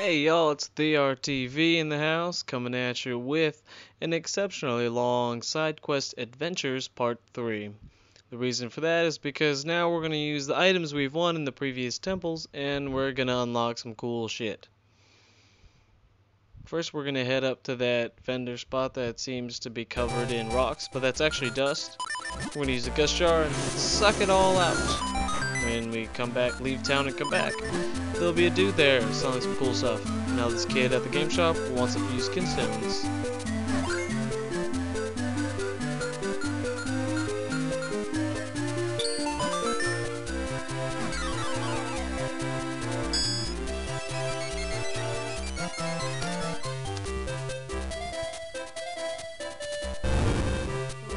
Hey y'all, it's TheRTV in the house, coming at you with an exceptionally long Side Quest Adventures Part 3. The reason for that is because now we're going to use the items we've won in the previous temples, and we're going to unlock some cool shit. First we're going to head up to that vendor spot that seems to be covered in rocks, but that's actually dust. We're going to use the gust jar and suck it all out. When we come back, leave town and come back, there'll be a dude there selling some cool stuff. Now this kid at the game shop wants to use Kinstones.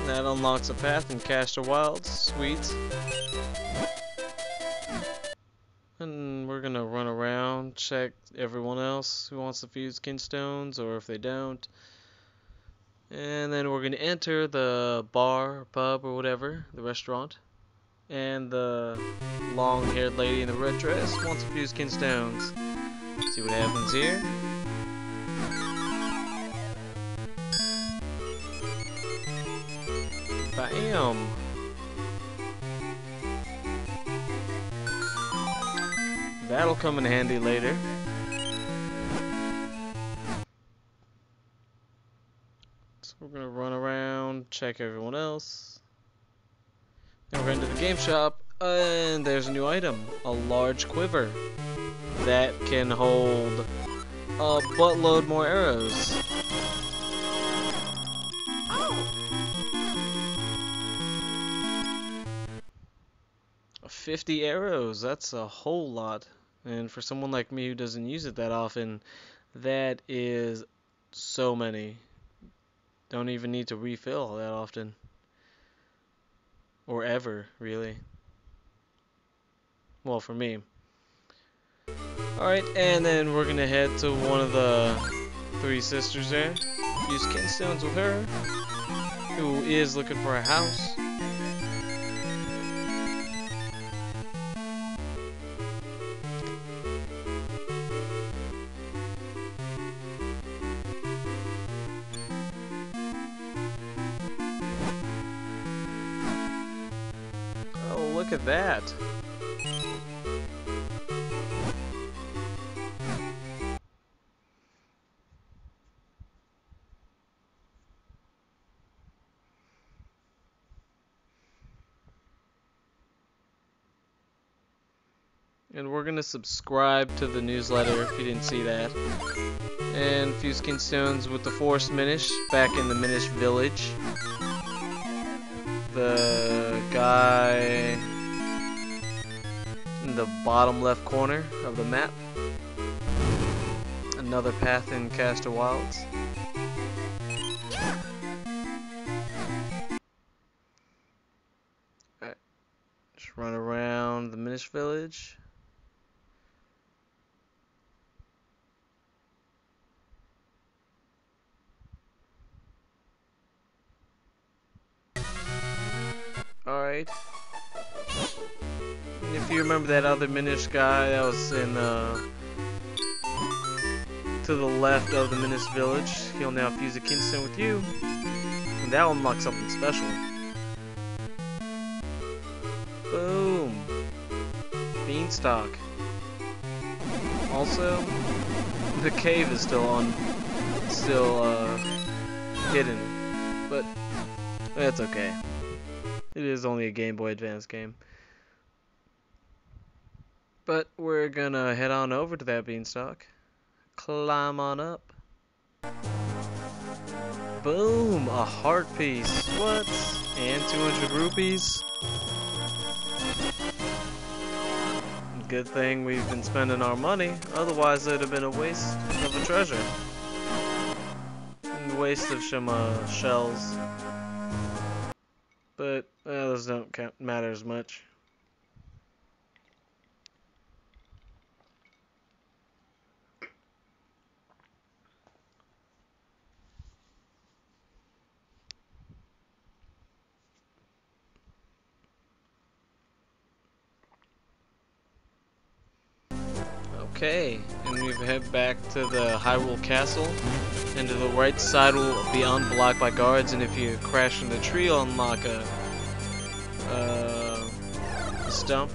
That unlocks a path in Castor Wilds. Sweet. And we're gonna run around, check everyone else who wants to fuse Kinstones, or if they don't. And then we're gonna enter the bar, or pub, or whatever, the restaurant. And the long-haired lady in the red dress wants to fuse Kinstones. See what happens here. Bam! That'll come in handy later. So we're gonna run around, check everyone else. Then we're going to the game shop, and there's a new item, a large quiver. That can hold a buttload more arrows. Oh. 50 arrows, that's a whole lot. And for someone like me who doesn't use it that often, that is so many. Don't even need to refill that often. Or ever, really. Well, for me. Alright, and then we're gonna head to one of the three sisters there. Use Kinstones with her, who is looking for a house. Look at that. And we're going to subscribe to the newsletter if you didn't see that. And fuse Kinstones with the Forest Minish back in the Minish Village. The guy in the bottom left corner of the map. Another path in Castor Wilds. Alright, just run around the Minish Village. Alright. If you remember that other Minish guy that was in to the left of the Minish Village, he'll now fuse a Kinstone with you, and that'll unlock something special. Boom! Beanstalk. Also, the cave is still hidden, but that's okay. It is only a Game Boy Advance game. But we're gonna head on over to that beanstalk. Climb on up. Boom! A heart piece. What? And 200 rupees. Good thing we've been spending our money. Otherwise, it'd have been a waste of a treasure. And a waste of some shells. But those don't matter as much. Okay, and we've head back to the Hyrule Castle, and to the right side will be unblocked by guards, and if you crash in the tree, you'll unlock a stump.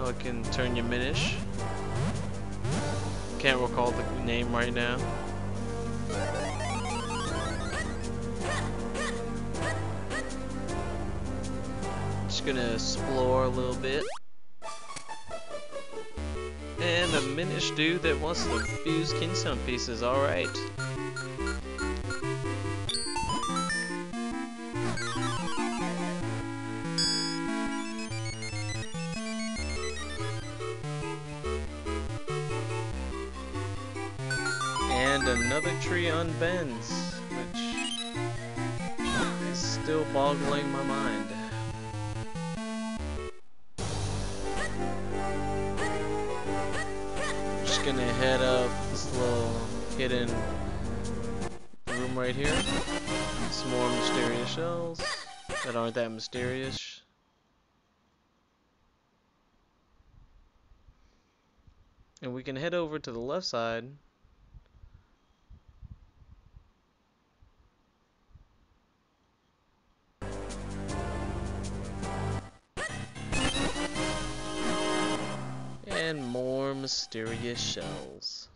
Oh, it can turn you Minish. Can't recall the name right now. Just gonna explore a little bit. And a Minish dude that wants to fuse Kinstone pieces, alright. And another tree unbends, which is still boggling my mind. Gonna head up this little hidden room right here. Some more mysterious shells that aren't that mysterious. And we can head over to the left side. And more mysterious shells.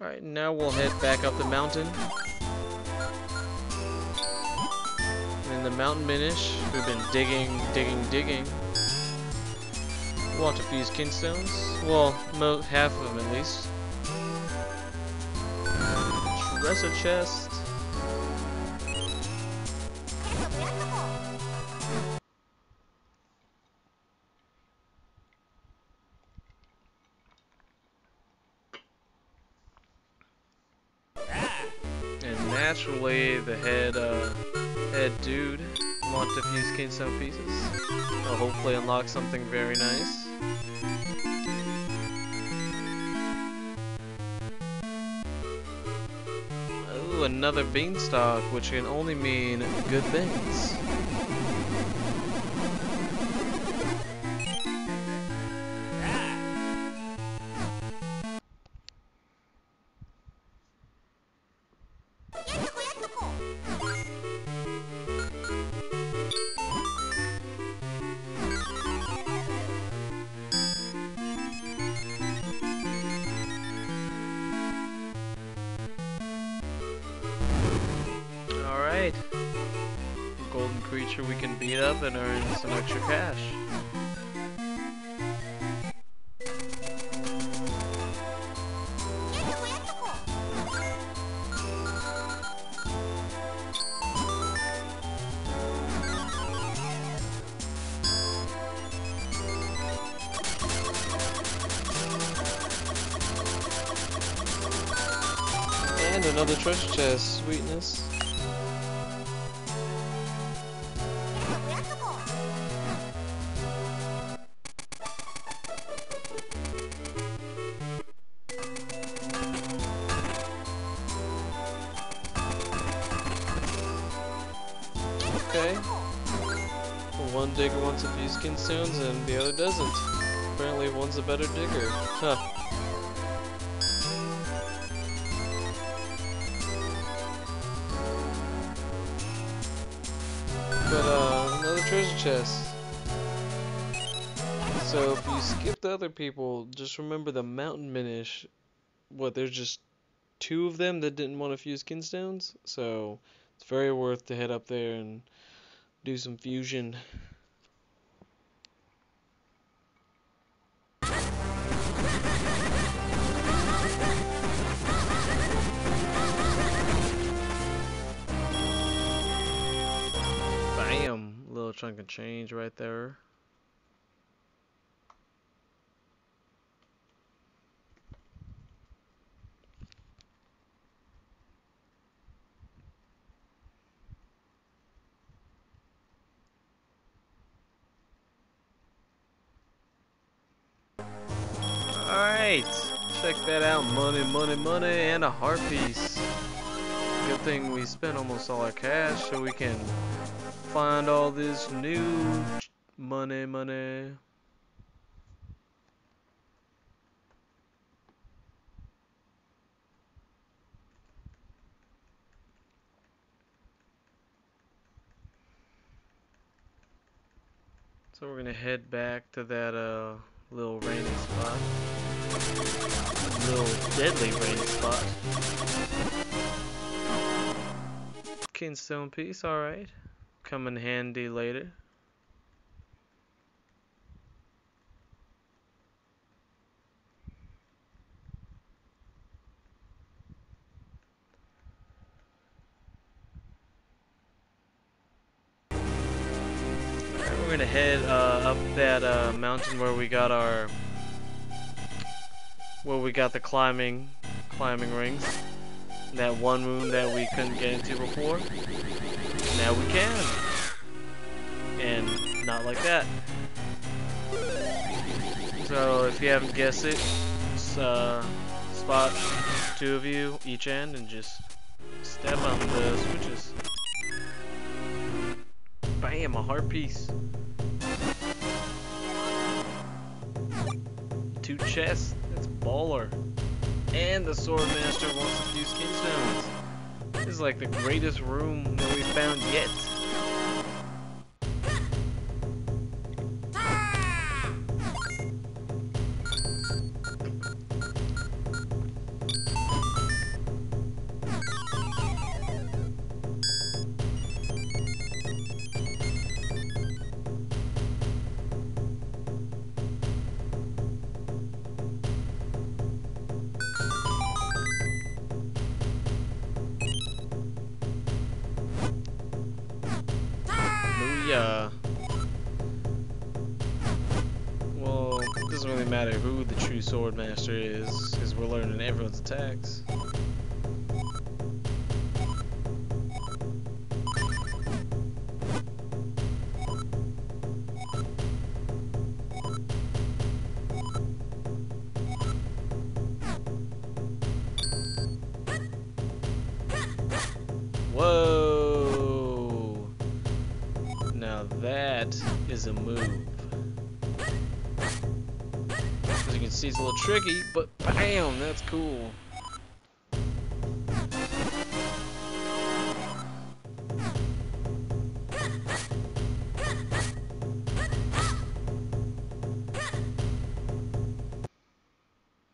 Alright, now we'll head back up the mountain. And the mountain Minish, we've been digging. We want to fuse Kinstones. Well, half of them at least. Treasure chest. And naturally, the head dude wants to fuse Kinstone pieces. I'll hopefully unlock something very nice. Another beanstalk, which can only mean good things. Golden creature we can beat up and earn some extra cash. And another treasure chest, sweetness. Okay, one digger wants a few Kinstones and the other doesn't. Apparently one's a better digger, huh. But another treasure chest. So if you skip the other people, just remember the mountain Minish. What, there's just two of them that didn't want to fuse Kinstones? So it's very worth to head up there and do some fusion. Bam! Little chunk of change right there. Check that out. Money, money, money, and a heart piece. Good thing we spent almost all our cash so we can find all this new money, money. So we're going to head back to that little rainy spot. Little deadly rainy spot. Kinstone piece, alright. Come in handy later. We're gonna head up that mountain where we got our the climbing rings. That one room that we couldn't get into before. Now we can. And not like that. So if you haven't guessed it, just, spot two of you each end and just step on the switches. Bam, a heart piece. 2 chests, that's baller. And the swordmaster wants a few skinstones. This is like the greatest room that we found yet. Well, it doesn't really matter who the true swordmaster is, because we're learning everyone's attacks. A move. As you can see, it's a little tricky, but bam, that's cool.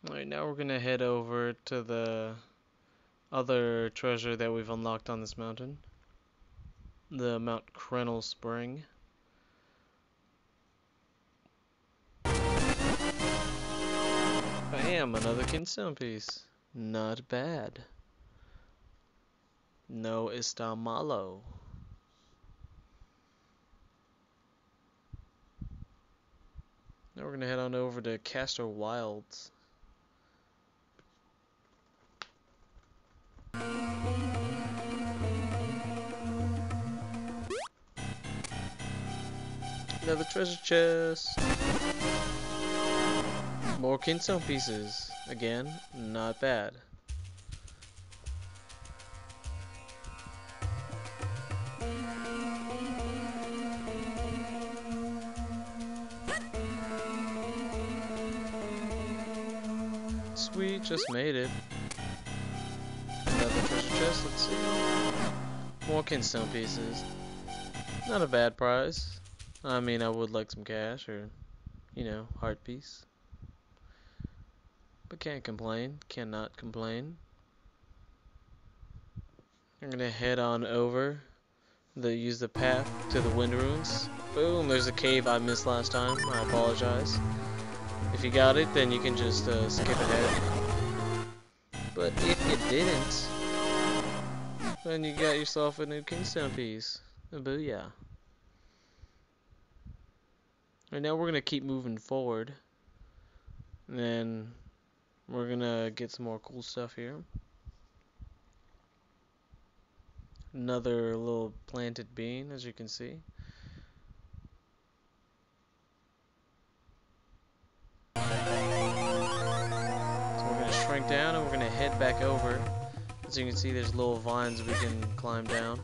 Alright, now we're gonna head over to the other treasure that we've unlocked on this mountain, the Mount Crenel Spring. Bam, another Kinstone piece. Not bad. No está malo. Now we're gonna head on over to Castor Wilds. Another treasure chest. More Kinstone pieces. Again, not bad. Sweet, just made it. Another treasure chest, let's see. More Kinstone pieces. Not a bad prize. I mean, I would like some cash or, you know, heart piece. But can't complain, cannot complain. I'm gonna head on over, use the path to the Wind Ruins. Boom, there's a cave I missed last time, I apologize. If you got it, then you can just skip ahead. But if you didn't, then you got yourself a new Kinstone piece. A booyah. Right now we're gonna keep moving forward. And then we're gonna get some more cool stuff here. Another little planted bean, as you can see. So we're gonna road down, and we're gonna head back over. As you can see, there's little vines we can climb down.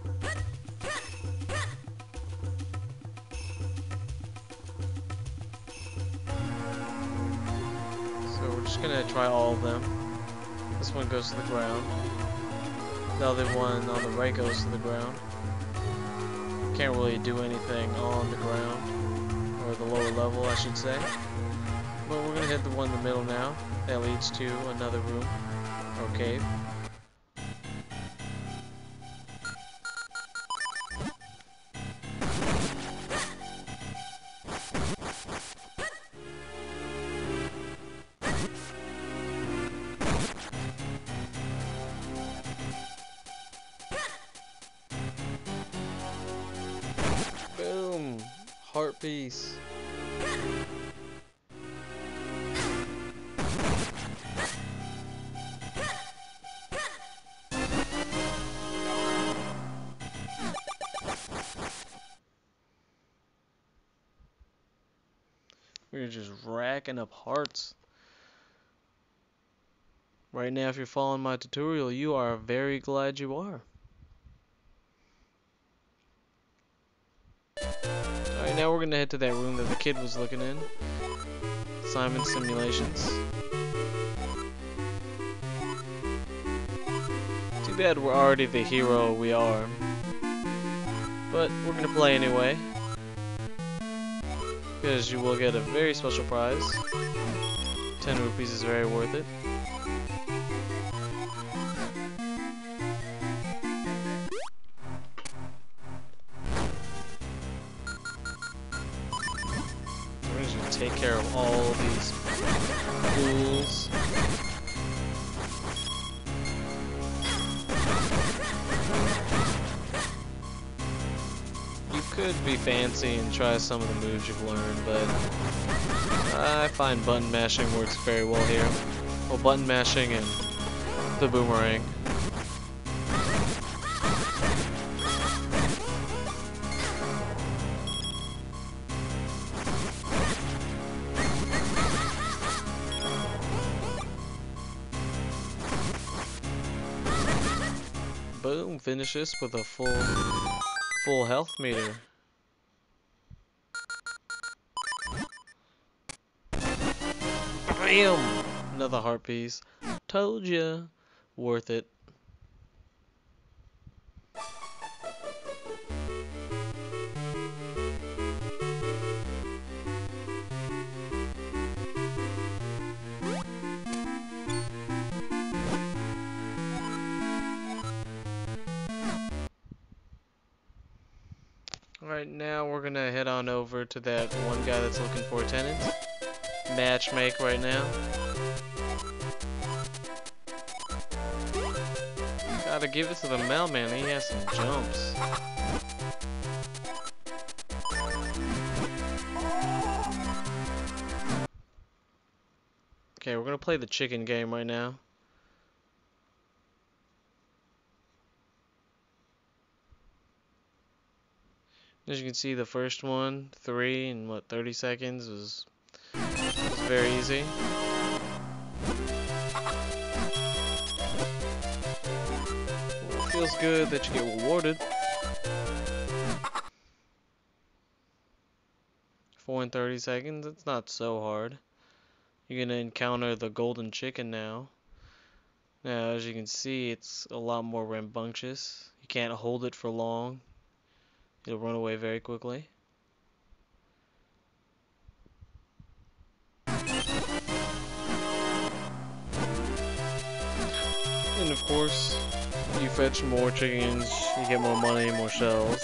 So we're just gonna try all of them. This one goes to the ground. The other one on the right goes to the ground. Can't really do anything on the ground, or the lower level, I should say. But we're gonna hit the one in the middle now. That leads to another room or cave. Heart piece. We're just racking up hearts. Right now, if you're following my tutorial, you are very glad you are. Now we're gonna head to that room that the kid was looking in. Simon Simulations. Too bad we're already the hero we are. But we're gonna play anyway. Because you will get a very special prize. 10 rupees is very worth it. Take care of all these fools. You could be fancy and try some of the moves you've learned, but I find button mashing works very well here. Well, button mashing and the boomerang. Boom, finish this with a full health meter. Bam! Another heart piece. Told ya. Worth it. Alright, now we're gonna head on over to that one guy that's looking for a tenant. Matchmake right now. Gotta give it to the mailman, he has some jumps. Okay, we're gonna play the chicken game right now. As you can see, the first one, 3 and 30 seconds was very easy. Well, it feels good that you get rewarded. 4 and 30 seconds, it's not so hard. You're gonna encounter the golden chicken now. Now, as you can see, it's a lot more rambunctious. You can't hold it for long. It'll run away very quickly. And of course, you fetch more chickens, you get more money, more shells.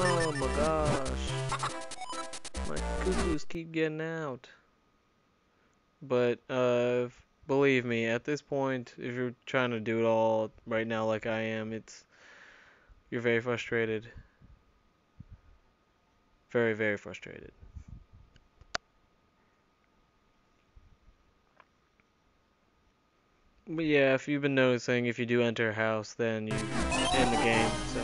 Oh my gosh, my cuckoos keep getting out. But believe me, at this point, if you're trying to do it all right now like I am, you're very frustrated. Very, very frustrated. But yeah, if you've been noticing, if you do enter a house, then you end the game, so...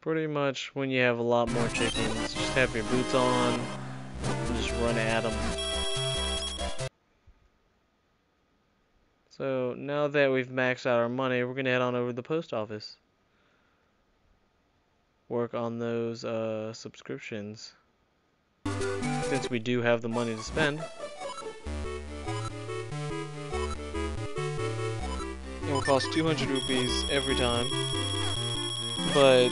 pretty much when you have a lot more chickens, just have your boots on and just run at them. So now that we've maxed out our money, we're gonna head on over to the post office, work on those subscriptions since we do have the money to spend. It will cost 200 rupees every time, but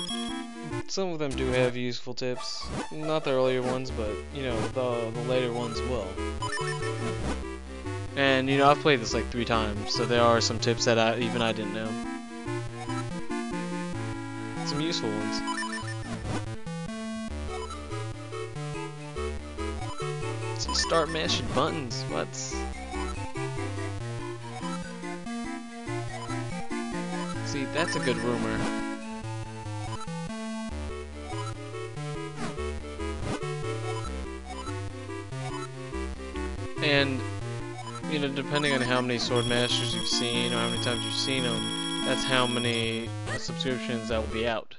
some of them do have useful tips. Not the earlier ones, but, you know, the later ones will. And, you know, I've played this like 3 times, so there are some tips that even I didn't know. Some useful ones. So start mashing buttons, See, that's a good rumor. And, you know, depending on how many sword masters you've seen or how many times you've seen them, that's how many subscriptions that will be out.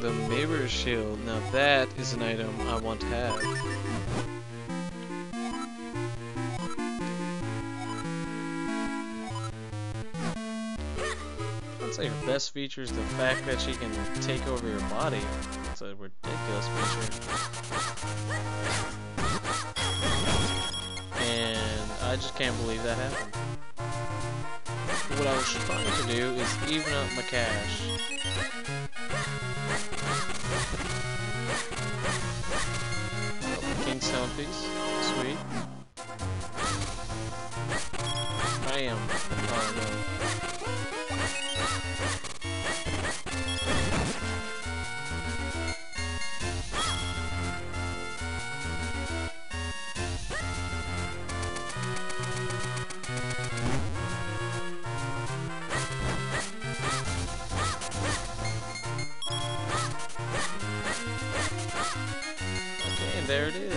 The Mirror Shield. Now that is an item I want to have. I'd say her best feature is the fact that she can take over your body. It's a ridiculous feature. And I just can't believe that happened. What I was trying to do is even up my cash. Kinstone piece. Sweet. I am. Oh no. Okay, there it is.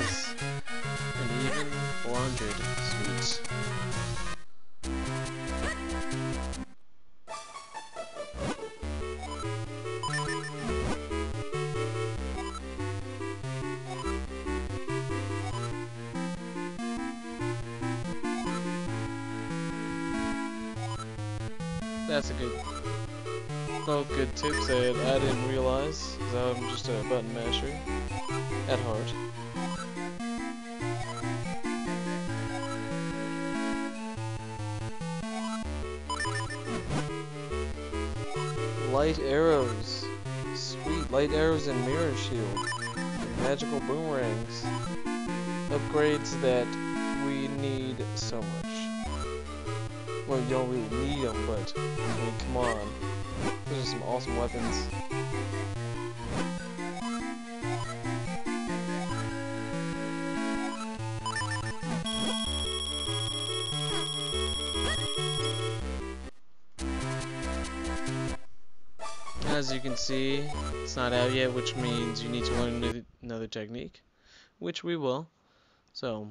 That's a good, both good tips that I didn't realize, because I'm just a button masher at heart. Light arrows. Sweet. Light arrows and mirror shield. Magical boomerangs. Upgrades that we need so much. Well, you don't really need them, but, I mean, come on. Those are some awesome weapons. As you can see, it's not out yet, which means you need to learn another technique, which we will. So,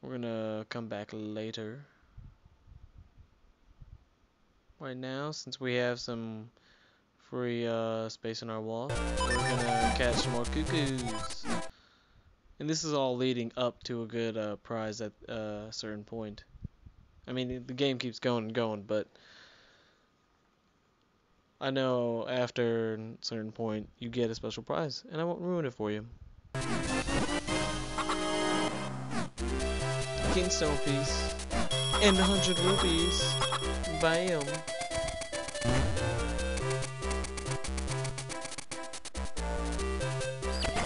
We're gonna come back later. Right now, since we have some free space in our wall, we're gonna catch some more cuckoos. And this is all leading up to a good prize at a certain point. I mean, the game keeps going and going, but I know after a certain point you get a special prize, and I won't ruin it for you. Kinstone piece and 100 rupees. Bam.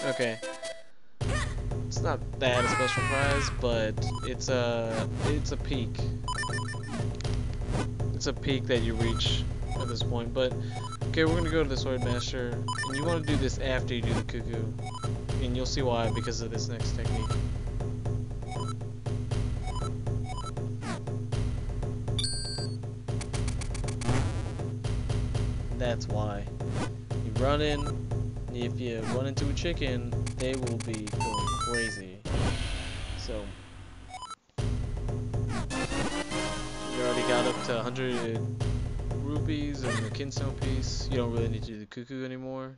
Okay. It's not that a special prize, but it's a peak. It's a peak that you reach at this point. But okay, we're gonna go to the Swordmaster, and you want to do this after you do the cuckoo, and you'll see why because of this next technique. That's why. You run in. If you run into a chicken, they will be going crazy. So you already got up to 100 rupees and a Kinstone piece. You don't really need to do the cuckoo anymore.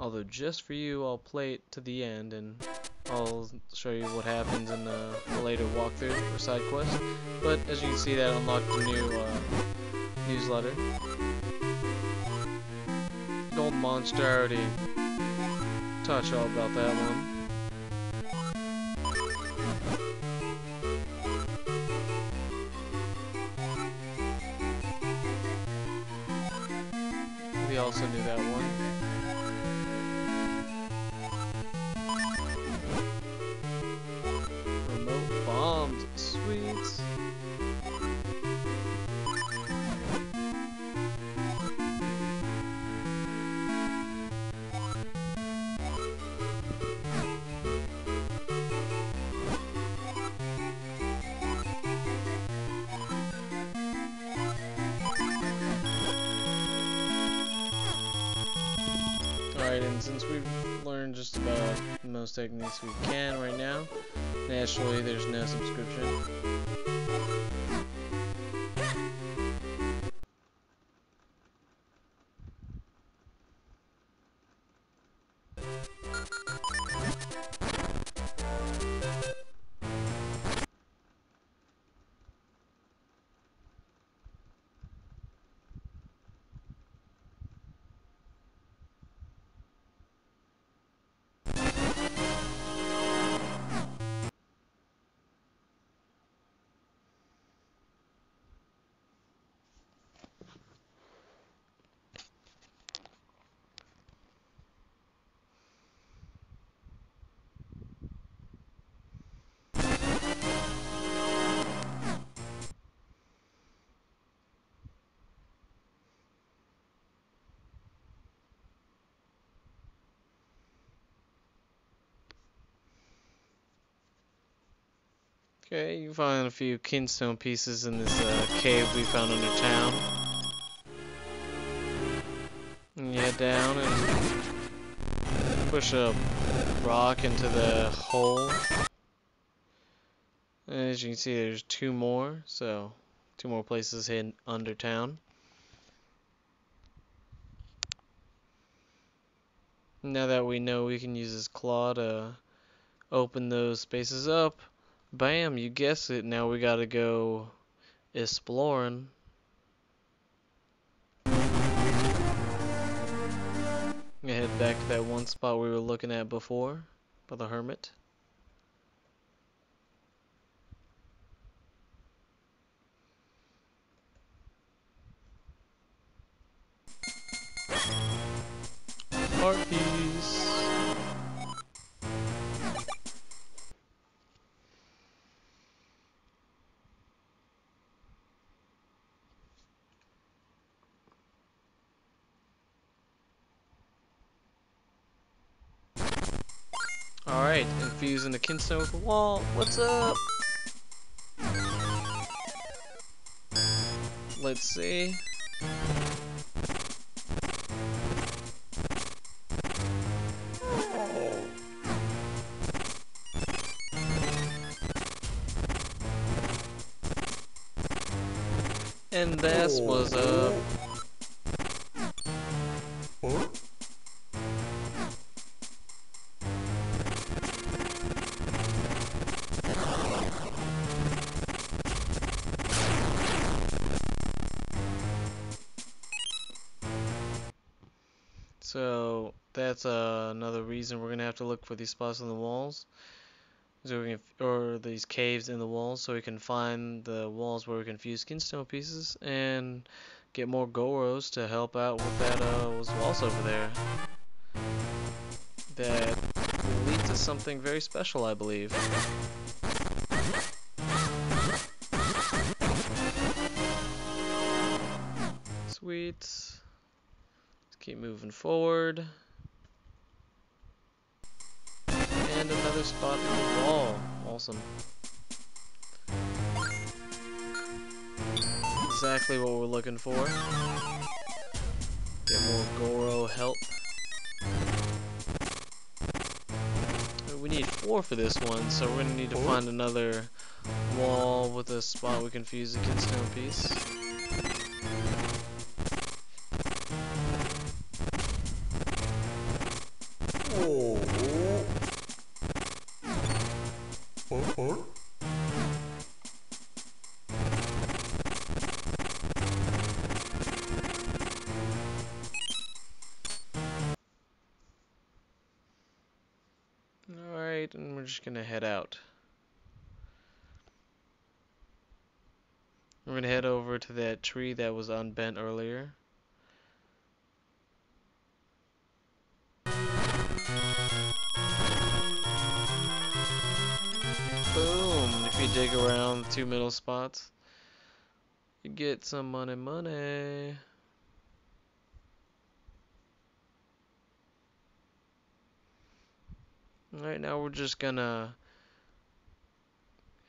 Although just for you, I'll play it to the end and I'll show you what happens in a later walkthrough or side quest. But as you can see, that unlocked a new newsletter. Gold Monster, I already taught y'all about that one. We also knew that one. Remote bombs, sweet. And since we've learned just about the most techniques we can right now, naturally there's no subscription. Okay, you find a few Kinstone pieces in this cave we found under town. And you head down and push a rock into the hole. And as you can see, there's two more, so two more places hidden under town. Now that we know we can use this claw to open those spaces up, bam, you guessed it, now we gotta go exploring. I'm gonna head back to that one spot we were looking at before, by the hermit. Heart piece. Alright, infusing the Kinstone with the wall. What's up? Let's see. this was So that's another reason we're gonna have to look for these spots on the walls, so we can, or these caves in the walls, so we can find the walls where we can fuse Kinstone pieces and get more Goros to help out with that was also over there. That will lead to something very special, I believe. Sweet. Let's keep moving forward. And another spot in the wall. Awesome. Exactly what we're looking for. Get more Goro help. We need 4 for this one, so we're gonna need to find another wall with a spot we can fuse a Kinstone piece. And we're just gonna head out. We're gonna head over to that tree that was unbent earlier. Boom! If you dig around the 2 middle spots, you get some money. Alright, now we're just gonna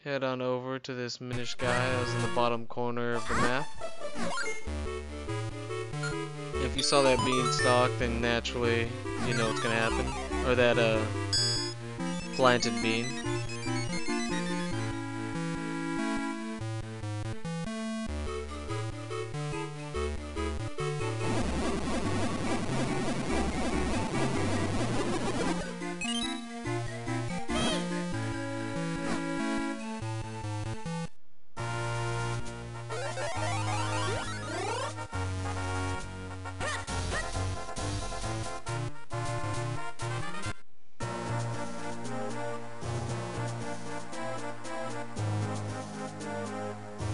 head on over to this Minish guy that was in the bottom corner of the map. If you saw that beanstalk, then naturally you know what's gonna happen. Or that planted bean.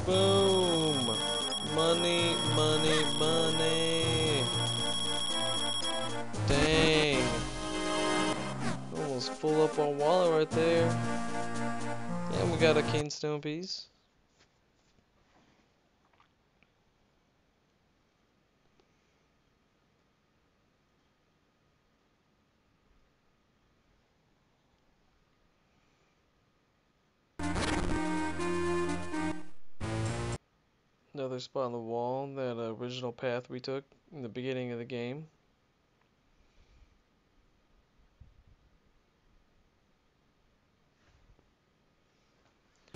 Boom! Money, money, money! Dang! Almost full up our wallet right there. And we got a Kinstone piece. Another spot on the wall, that original path we took in the beginning of the game.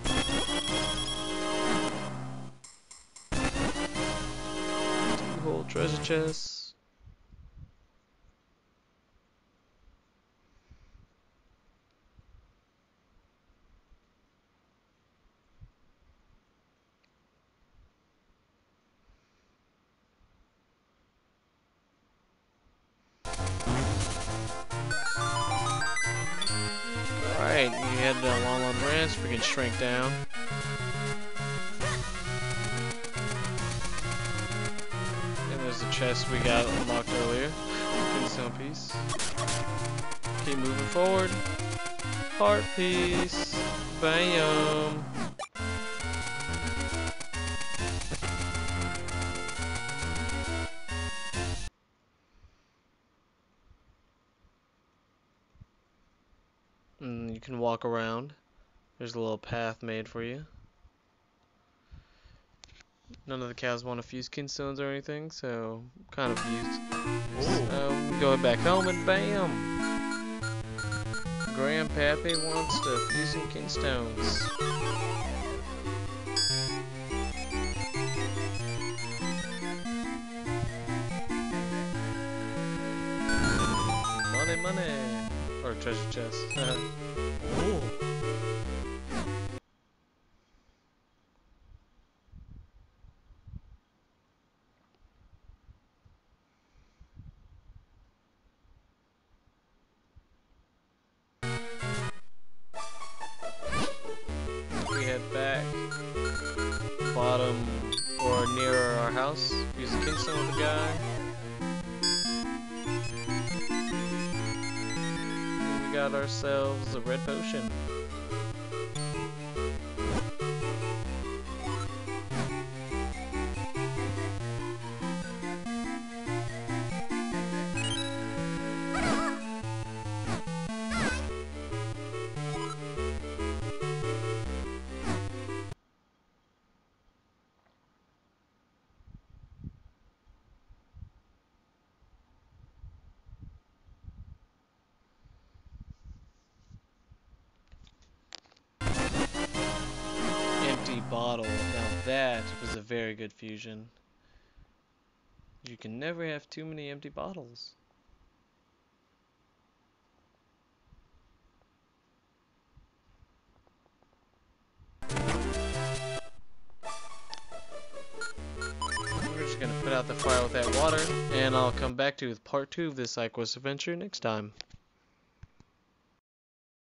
Two whole treasure chests. Alright, you head to the Long Branch, we can shrink down. And there's the chest we got unlocked earlier. Kinstone piece. Keep moving forward. Heart piece. Bam! And you can walk around. There's a little path made for you. None of the cows want to fuse Kinstones or anything, so kind of used. Going back home and bam! Grandpappy wants to fuse some Kinstones. money. Or treasure chest. Cool. Use the Kinstone with the guy. And we got ourselves a red potion. Bottle. Now that was a very good fusion. You can never have too many empty bottles. We're just gonna put out the fire with that water, and I'll come back to you with part 2 of this Side Quest adventure next time.